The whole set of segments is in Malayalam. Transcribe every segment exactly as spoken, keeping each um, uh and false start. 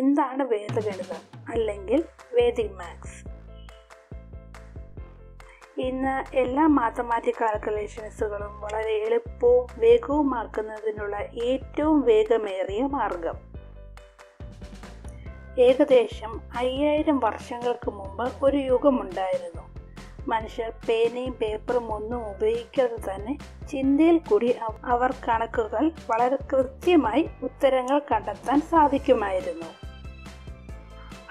എന്താണ് വേദഗണിതം അല്ലെങ്കിൽ വേദിക് മാത്സ്? ഇന്ന് എല്ലാ മാത്തമാറ്റിക് കാൽക്കുലേഷൻസുകളും വളരെ എളുപ്പവും വേഗവുമാക്കുന്നതിനുള്ള ഏറ്റവും വേഗമേറിയ മാർഗം. ഏകദേശം അയ്യായിരം വർഷങ്ങൾക്ക് മുമ്പ് ഒരു യുഗമുണ്ടായിരുന്നു. മനുഷ്യർ പേനയും പേപ്പറും ഒന്നും ഉപയോഗിക്കാതെ തന്നെ ചിന്തയിൽ കൂടി അവർ കണക്കുകൾ വളരെ കൃത്യമായി ഉത്തരങ്ങൾ കണ്ടെത്താൻ സാധിക്കുമായിരുന്നു.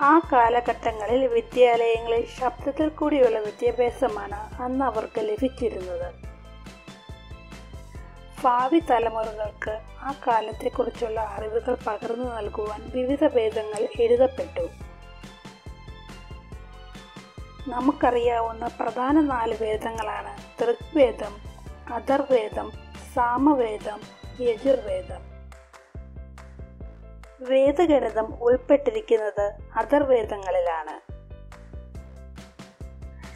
ആ കാലഘട്ടങ്ങളിൽ വിദ്യാലയങ്ങളിൽ ശബ്ദത്തിൽ കൂടിയുള്ള വിദ്യാഭ്യാസമാണ് അന്ന് അവർക്ക് ലഭിച്ചിരുന്നത്. ഭാവി തലമുറകൾക്ക് ആ കാലത്തെക്കുറിച്ചുള്ള അറിവുകൾ പകർന്നു നൽകുവാൻ വിവിധ വേദങ്ങൾ എഴുതപ്പെട്ടു. നമുക്കറിയാവുന്ന പ്രധാന നാല് വേദങ്ങളാണ് ഋഗ്വേദം, അഥർവേദം, സാമവേദം, യജുർവേദം. വേദഗണിതം ഉൾപ്പെട്ടിരിക്കുന്നത് അഥർവേദങ്ങളിലാണ്.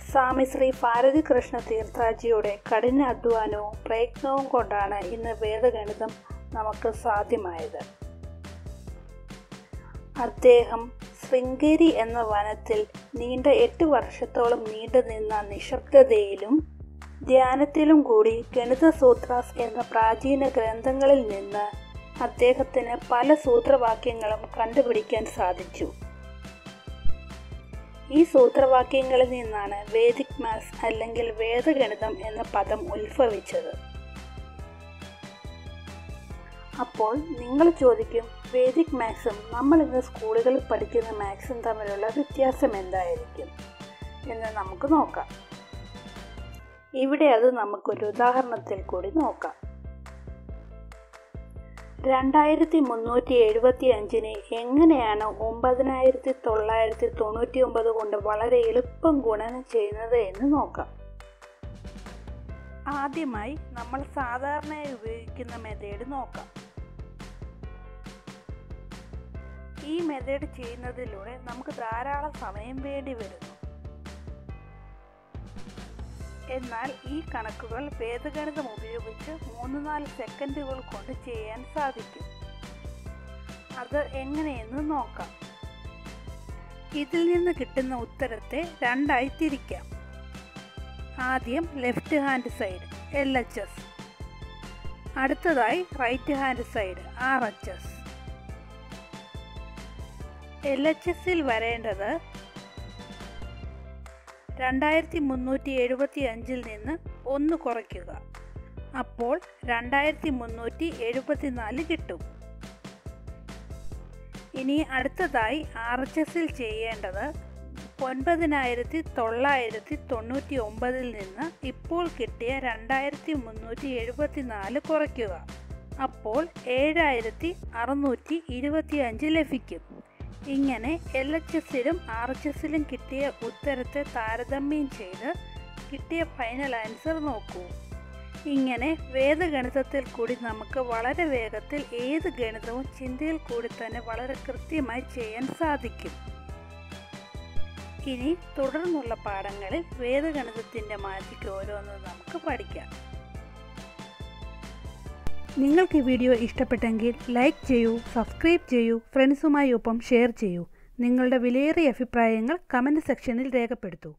സ്വാമി ശ്രീ ഭാരതി കൃഷ്ണ തീർത്ഥാജിയുടെ കഠിന അധ്വാനവും പ്രയത്നവും കൊണ്ടാണ് ഇന്ന് വേദഗണിതം നമുക്ക് സാധ്യമായത്. അദ്ദേഹം ശൃംഗേരി എന്ന വനത്തിൽ നീണ്ട എട്ട് വർഷത്തോളം നീണ്ടു നിന്ന നിശബ്ദതയിലും ധ്യാനത്തിലും കൂടി ഗണിതസൂത്രാസ് എന്ന പ്രാചീന ഗ്രന്ഥങ്ങളിൽ നിന്ന് അദ്ദേഹത്തിന് പല സൂത്രവാക്യങ്ങളും കണ്ടുപിടിക്കാൻ സാധിച്ചു. ഈ സൂത്രവാക്യങ്ങളിൽ നിന്നാണ് വേദിക് മാത്സ് അല്ലെങ്കിൽ വേദഗണിതം എന്ന പദം ഉത്ഭവിച്ചത്. അപ്പോൾ നിങ്ങൾ ചോദിക്കും, വേദിക് മാത്സും നമ്മൾ ഇന്ന് സ്കൂളുകളിൽ പഠിക്കുന്ന മാത്സും തമ്മിലുള്ള വ്യത്യാസം എന്തായിരിക്കും എന്ന് നമുക്ക് നോക്കാം. ഇവിടെ അത് നമുക്കൊരു ഉദാഹരണത്തിൽ കൂടി നോക്കാം. രണ്ടായിരത്തി മുന്നൂറ്റി എഴുപത്തി അഞ്ചിനെ എങ്ങനെയാണ് ഒമ്പതിനായിരത്തി തൊള്ളായിരത്തി തൊണ്ണൂറ്റി ഒമ്പത് കൊണ്ട് വളരെ എളുപ്പം ഗുണനം ചെയ്യുന്നത് എന്ന് നോക്കാം. ആദ്യമായി നമ്മൾ സാധാരണയായി ഉപയോഗിക്കുന്ന മെത്തേഡ് നോക്കാം. ഈ മെത്തേഡ് ചെയ്യുന്നതിലൂടെ നമുക്ക് ധാരാളം സമയം വേണ്ടി വരുന്നു. എന്നാൽ ഈ കണക്കുകൾ വേദഗണിതം ഉപയോഗിച്ച് മൂന്ന് നാല് സെക്കൻഡുകൾ കൊണ്ട് ചെയ്യാൻ സാധിക്കും. അത് എങ്ങനെയെന്ന് നോക്കാം. ഇതിൽ നിന്ന് കിട്ടുന്ന ഉത്തരത്തെ രണ്ടായി തിരിക്കാം. ആദ്യം left hand side L H S, അടുത്തതായി right hand side R H S. L H എസിൽ വരേണ്ടത് രണ്ടായിരത്തി മുന്നൂറ്റി എഴുപത്തി അഞ്ചിൽ നിന്ന് ഒന്ന് കുറയ്ക്കുക, അപ്പോൾ രണ്ടായിരത്തി മുന്നൂറ്റി എഴുപത്തിനാല് കിട്ടും. ഇനി അടുത്തതായി ആർ എച്ച് എസിൽ ചെയ്യേണ്ടത് ഒൻപതിനായിരത്തി തൊള്ളായിരത്തി തൊണ്ണൂറ്റി ഒമ്പതിൽ നിന്ന് ഇപ്പോൾ കിട്ടിയ രണ്ടായിരത്തി മുന്നൂറ്റി എഴുപത്തിനാല് കുറയ്ക്കുക, അപ്പോൾ ഏഴായിരത്തി അറുന്നൂറ്റി ഇരുപത്തി അഞ്ച് ലഭിക്കും. ഇങ്ങനെ എൽ എച്ച് എസിലും ആർ എച്ച് എസിലും കിട്ടിയ ഉത്തരത്തെ താരതമ്യം ചെയ്ത് കിട്ടിയ ഫൈനൽ ആൻസർ നോക്കൂ. ഇങ്ങനെ വേദഗണിതത്തിൽ കൂടി നമുക്ക് വളരെ വേഗത്തിൽ ഏത് ഗണിതവും ചിന്തയിൽ കൂടി തന്നെ വളരെ കൃത്യമായി ചെയ്യാൻ സാധിക്കും. ഇനി തുടർന്നുള്ള പാഠങ്ങളിൽ വേദഗണിതത്തിൻ്റെ മാജിക്ക് ഓരോന്ന് നമുക്ക് പഠിക്കാം. നിങ്ങൾക്ക് ഈ വീഡിയോ ഇഷ്ടപ്പെട്ടെങ്കിൽ ലൈക്ക് ചെയ്യൂ, സബ്സ്ക്രൈബ് ചെയ്യൂ, ഫ്രണ്ട്സുമായി ഒപ്പം ഷെയർ ചെയ്യൂ. നിങ്ങളുടെ വിലയേറിയ അഭിപ്രായങ്ങൾ കമൻറ്റ് സെക്ഷനിൽ രേഖപ്പെടുത്തൂ.